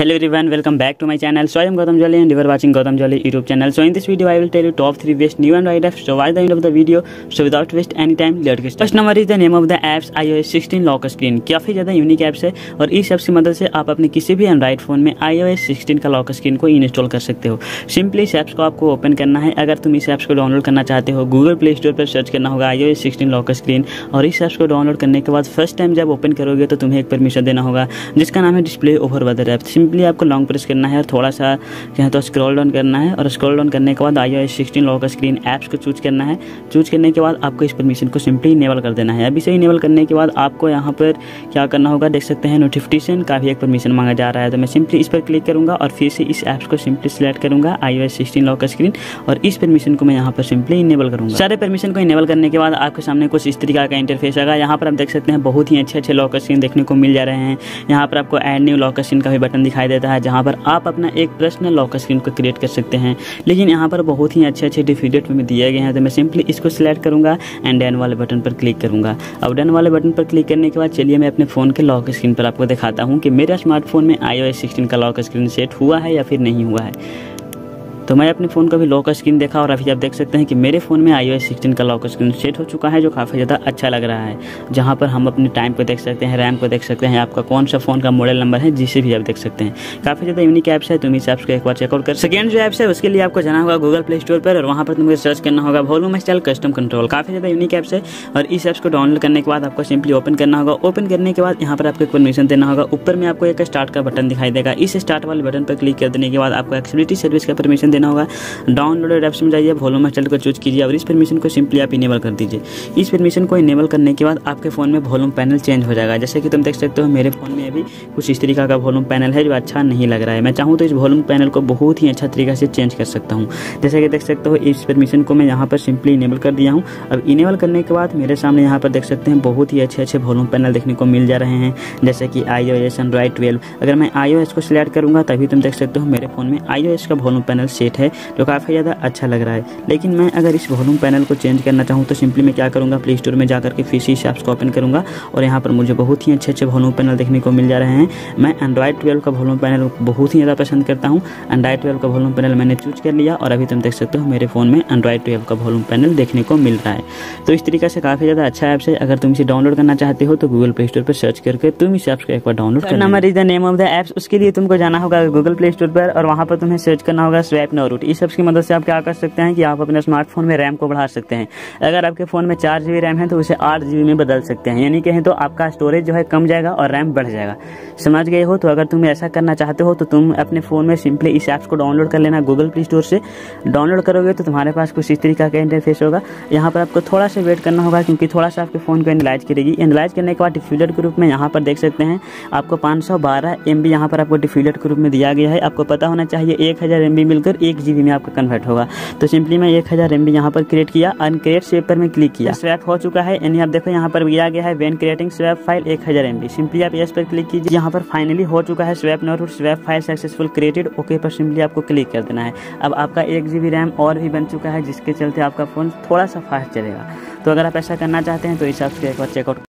Hello everyone, welcome back to my channel. So I am Gautam Jolly and you are watching Gautam Jolly YouTube channel. So in this video I will tell you top 3 best new Android apps. So watch the end of the video. So without waste any time, let's get started. First number is the name of the apps iOS 16 lock screen. काफी ज़्यादा unique apps है और इस app की मदद से आप अपने किसी भी एंड्राइड फ़ोन में iOS 16 का लॉक स्क्रीन को इंस्टॉल कर सकते हो. सिंपली इस ऐप्स को आपको ओपन करना है. अगर तुम इस ऐप्स को डाउनलोड करना चाहते हो Google Play Store पर सर्च करना होगा iOS 16 लॉक स्क्रीन और इस ऐप्स को डाउनलोड करने के बाद फर्स्ट टाइम जब ओपन करोगे तो तुम्हें एक परमिशन देना होगा जिसका नाम है display over other app. Simply आपको लॉन्ग प्रेस करना है और थोड़ा सा कहें तो स्क्रॉल डाउन करना है और स्क्रॉल डाउन करने के बाद iOS 16 लॉक स्क्रीन ऐप्स को चूज करना है. चूज करने के बाद आपको इस परमिशन को सिंपली इनेबल कर देना है. अभी से इनेबल करने के बाद आपको यहाँ पर क्या करना होगा देख सकते हैं नोटिफिकेशन का भी एक परमिशन मांगा जा रहा है. तो मैं सिंपली इस पर क्लिक करूँगा और फिर से इस ऐप्स को सिंपली सिलेक्ट करूँगा iOS 16 लॉक स्क्रीन और इस परमिशन को मैं यहाँ पर सिंपली इनेबल करूँगा. सारे परमिशन को इनेबल करने के बाद आपके सामने कुछ इस तरीका का इंटरफेस आएगा. यहाँ पर आप देख सकते हैं बहुत ही अच्छे अच्छे लॉक स्क्रीन देखने को मिल जा रहे हैं. यहाँ पर आपको ऐड न्यू लॉक स्क्रीन का भी बटन दिखाई देता है जहां पर आप अपना एक पर्सनल लॉक स्क्रीन को क्रिएट कर सकते हैं. लेकिन यहां पर बहुत ही अच्छे अच्छे डिफरेंट में दिए गए हैं. तो मैं सिंपली इसको सिलेक्ट करूंगा एंड डन वाले बटन पर क्लिक करूंगा. अब डन वाले बटन पर क्लिक करने के बाद चलिए मैं अपने फ़ोन के लॉक स्क्रीन पर आपको दिखाता हूं कि मेरा स्मार्टफोन में iOS 16 का लॉक स्क्रीन सेट हुआ है या फिर नहीं हुआ है. तो मैं अपने फ़ोन का भी लॉक स्क्रीन देखा और अभी आप देख सकते हैं कि मेरे फ़ोन में iOS 16 का लॉक स्क्रीन सेट हो चुका है जो काफ़ी ज़्यादा अच्छा लग रहा है. जहां पर हम अपने टाइम को देख सकते हैं, रैम को देख सकते हैं, आपका कौन सा फ़ोन का मॉडल नंबर है जिसे भी आप देख सकते हैं. काफ़ी ज़्यादा यूनिक ऐप्स है, तुम इस ऐप्स को एक बार चेकआउट कर. सेकेंड जो ऐप्स है उसके लिए आपको जाना होगा गूगल प्ले स्टोर पर और वहाँ पर तुम्हें सर्च करना होगा वॉल्यूम स्टाइल कस्टम कंट्रोल. काफ़ी ज़्यादा यूनिक ऐप्स है और इस ऐप्स को डाउनलोड करने के बाद आपको सिंपली ओपन करना होगा. ओपन करने के बाद यहाँ पर आपको एक परमिशन देना होगा. ऊपर में आपको एक स्टार्ट का बटन दिखाई देगा. इस स्टार्ट वाले बटन पर क्लिक कर देने के बाद आपको एक्सेसिबिलिटी सर्विस का परमिशन देना होगा. डाउनलोडेड ऐप्स में जाइए, वॉल्यूम स्टाइल को चूज कीजिए और इस परमिशन को सिंपली आप इनेबल कर दीजिए. इस परमिशन को इनेबल करने के बाद आपके फ़ोन में वॉल्यूम पैनल चेंज हो जाएगा. जैसे कि तुम देख सकते हो मेरे फ़ोन में अभी कुछ इस तरीका का वॉल्यूम पैनल है जो अच्छा नहीं लग रहा है. मैं चाहूँ तो इस वॉल्यूम पैनल को बहुत ही अच्छा तरीका से चेंज कर सकता हूँ. जैसे कि देख सकते हो इस परमिशन को मैं यहाँ पर सिंपली इनेबल कर दिया हूँ. अब इनेबल करने के बाद मेरे सामने यहाँ पर देख सकते हैं बहुत ही अच्छे अच्छे वॉल्यूम पैनल देखने को मिल जा रहे हैं जैसे कि iOS, एंड्रॉइड 12. अगर मैं iOS को सिलेक्ट करूँगा तभी तुम देख सकते हो मेरे फ़ोन में iOS का वॉल्यूम पैनल सेट है जो काफ़ी ज़्यादा अच्छा लग रहा है. लेकिन मैं अगर इस वॉल्यूम पैनल को चेंज करना चाहूँ तो सिंपली मैं क्या करूँगा प्ले स्टोर में जाकर के फिर से इस ऐप्स को ओपन करूँगा और यहाँ पर मुझे बहुत ही अच्छे अच्छे वॉल्यूम पैनल देखने को मिल जा रहे हैं. मैं एंड्रॉइड 12 का वॉल्यूम पैनल बहुत ही ज़्यादा पसंद करता हूँ. एंड्रॉइड 12 का वॉल्यूम पैनल मैंने चूज कर लिया और अभी तुम देख सकते हो मेरे फ़ोन में एंड्रॉइड 12 का वॉल्यूम पैनल देखने को मिल रहा है. तो इस तरीके से काफ़ी ज़्यादा अच्छा ऐप्स है. अगर तुम इसे डाउनलोड करना चाहते हो तो गूगल प्ले स्टोर पर सर्च करके तुम इस ऐप्स को एक बार डाउनलोड करना. Number is the name of the apps. उसके लिए तुमको जाना होगा गूगल प्ले स्टोर पर और वहाँ पर तुम्हें सर्च करना होगा स्वैप नोट. इस ऐप्स की मदद से आप क्या कर सकते हैं कि आप अपने स्मार्टफोन में रैम को बढ़ा सकते हैं. अगर आपके फ़ोन में 4 GB रैम है तो उसे 8 GB में बदल सकते हैं. यानी कहें तो आपका स्टोरेज जो है कम जाएगा और रैम बढ़ जाएगा. समझ गए हो. तो अगर तुम ऐसा करना चाहते हो तो तुम अपने फ़ोन में सिंपली इस ऐप्स को डाउनलोड कर लेना गूगल प्ले स्टोर से. डाउनलोड करोगे तो तुम्हारे पास कुछ इस तरीका का इंटरफेस होगा. यहाँ पर आपको थोड़ा सा वेट करना होगा क्योंकि थोड़ा सा आपके फ़ोन को एनालाइज करेगी. एनालाइज करने के बाद डिफ्यूजर ग्रुप में यहाँ पर देख सकते हैं आपको 512 MB यहाँ पर आपको डिफ्यूजर ग्रुप में दिया गया है. आपको पता होना चाहिए 1000 MB मिलकर 1 GB में आपका कन्वर्ट होगा. तो सिंपली मैं 1000 MB यहाँ पर क्रिएट किया. अनक्रिएट सेव पर मैं क्लिक किया. स्वैप हो चुका है. यानी आप देखो यहाँ पर दिया गया है when creating swap file 1000 MB. Simply आप यस पर क्लिक कीजिए. यहाँ पर फाइनली हो चुका है swap note. Swap file successful created. Okay पर सिंपली आपको क्लिक कर देना है. अब आपका 1 GB रैम और भी बन चुका है जिसके चलते आपका फ़ोन थोड़ा सा फास्ट चलेगा. तो अगर आप ऐसा करना चाहते हैं तो इस ऐप को एक बार चेकआउट